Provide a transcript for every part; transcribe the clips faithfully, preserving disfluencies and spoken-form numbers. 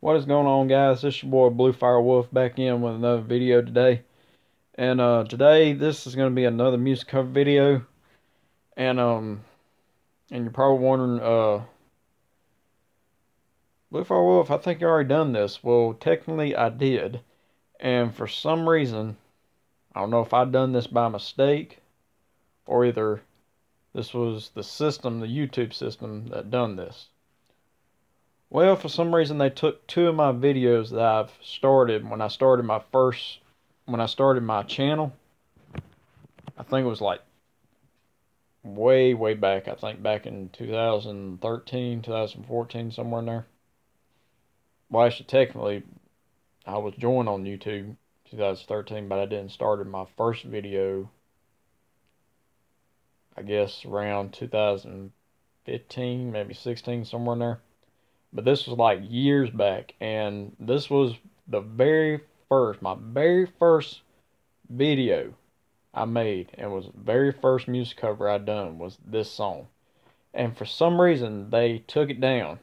What is going on, guys? This is your boy Blue Fire Wolf back in with another video today. And uh, today this is going to be another music cover video. And um, and you're probably wondering, uh, Blue Fire Wolf, I think you already done this. Well, technically I did, and for some reason, I don't know if I done this by mistake, or either this was the system, the YouTube system, that done this. Well, for some reason, they took two of my videos that I've started when I started my first, when I started my channel. I think it was like way, way back. I think back in two thousand thirteen, two thousand fourteen, somewhere in there. Well, actually, technically, I was joined on YouTube two thousand thirteen, but I didn't start my first video, I guess, around two thousand fifteen, maybe sixteen, somewhere in there. But this was like years back, and this was the very first, my very first video I made, and was the very first music cover I done was this song. And for some reason, they took it down.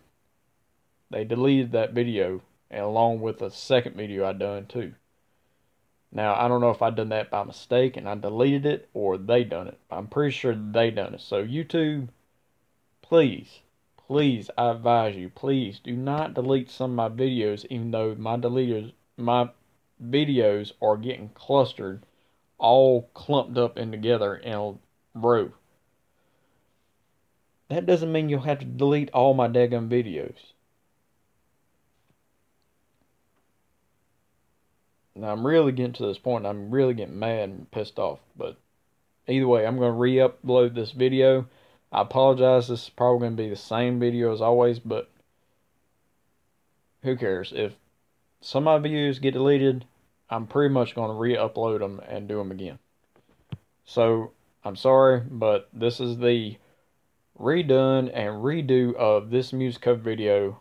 They deleted that video, and along with a second video I done too. Now, I don't know if I done that by mistake and I deleted it, or they done it. I'm pretty sure they done it. So YouTube, please. Please, I advise you, please do not delete some of my videos, even though my deleters, my videos are getting clustered, all clumped up and together in a row. That doesn't mean you'll have to delete all my daggum videos. Now, I'm really getting to this point, I'm really getting mad and pissed off, but either way, I'm going to re-upload this video. I apologize, this is probably going to be the same video as always, but who cares? If some of my videos get deleted, I'm pretty much going to re-upload them and do them again. So, I'm sorry, but this is the redone and redo of this music cover video,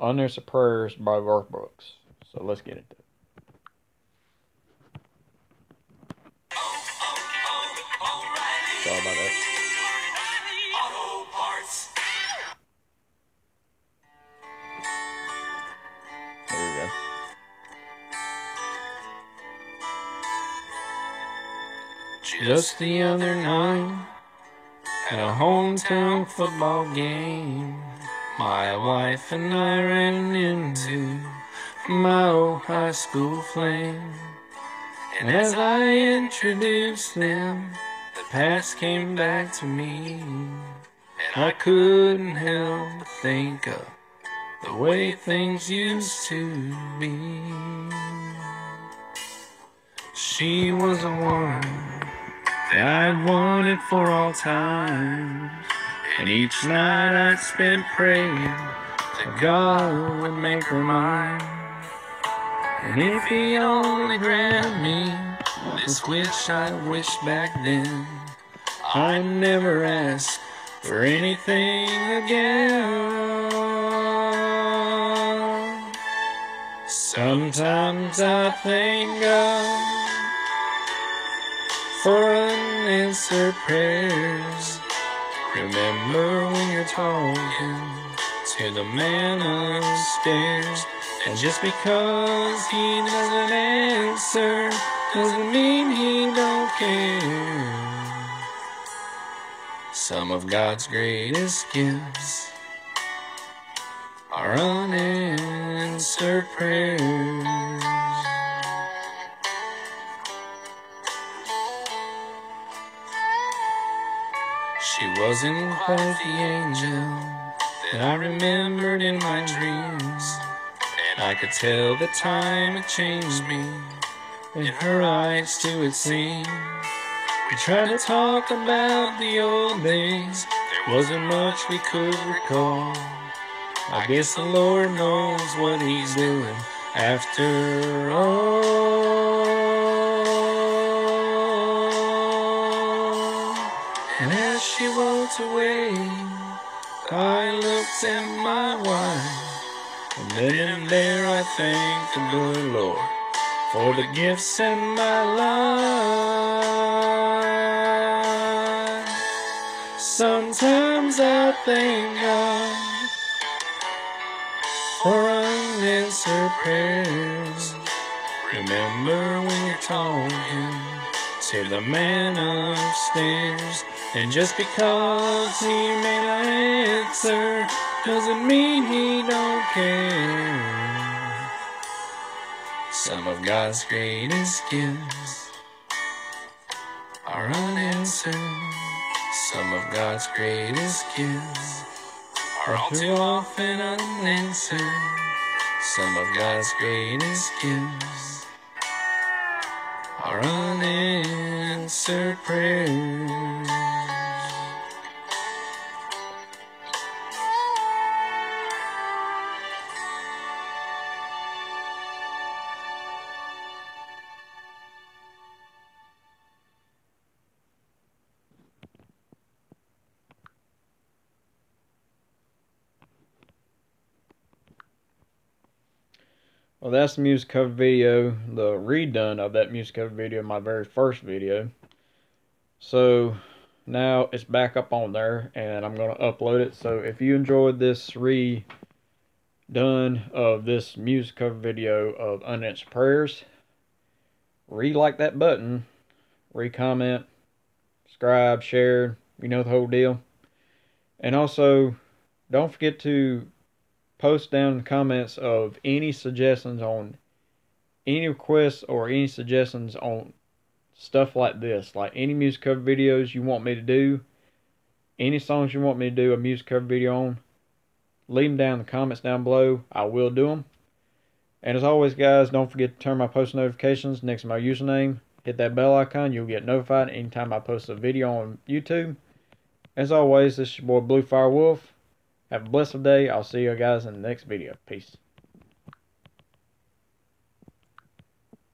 Unanswered Prayers by Garth Brooks. So, let's get into it. Sorry about that. Just the other night, at a hometown football game, my wife and I ran into my old high school flame. And as I introduced them, the past came back to me, and I couldn't help but think of the way things used to be. She was the one that I'd wanted for all time, and each night I spent praying that God would make her mine. And if He only granted me this wish I wished back then, I'd never ask for anything again. Sometimes I thank God for unanswered prayers. Remember when you're talking to the man upstairs, and just because he doesn't answer doesn't mean he don't care. Some of God's greatest gifts are unanswered prayers. She wasn't quite the angel that I remembered in my dreams, and I could tell the time had changed me, in her eyes too it seemed. We tried to talk about the old days, there wasn't much we could recall. I guess the Lord knows what He's doing after all. And as she walked away, I looked at my wife, and then and there I thanked the good Lord for the gifts in my life. Sometimes I thank God for unanswered prayers. Remember when you're talking, save the man upstairs. And just because he may not answer doesn't mean he don't care. Some of God's greatest gifts are unanswered. Some of God's greatest gifts are all too often unanswered. Some of God's greatest gifts are unanswered prayers. Well, that's the music cover video, the redone of that music cover video, my very first video. So now it's back up on there, and I'm going to upload it. So if you enjoyed this redone of this music cover video of Unanswered Prayers, re-like that button, re-comment, subscribe, share, you know, the whole deal. And also, don't forget to post down in the comments of any suggestions on any requests or any suggestions on stuff like this, like any music cover videos you want me to do, any songs you want me to do a music cover video on. Leave them down in the comments down below. I will do them. And as always, guys, don't forget to turn my post notifications next to my username. Hit that bell icon. You'll get notified anytime I post a video on YouTube. As always, this is your boy Blue Fire Wolf. Have a blessed day. I'll see you guys in the next video. Peace.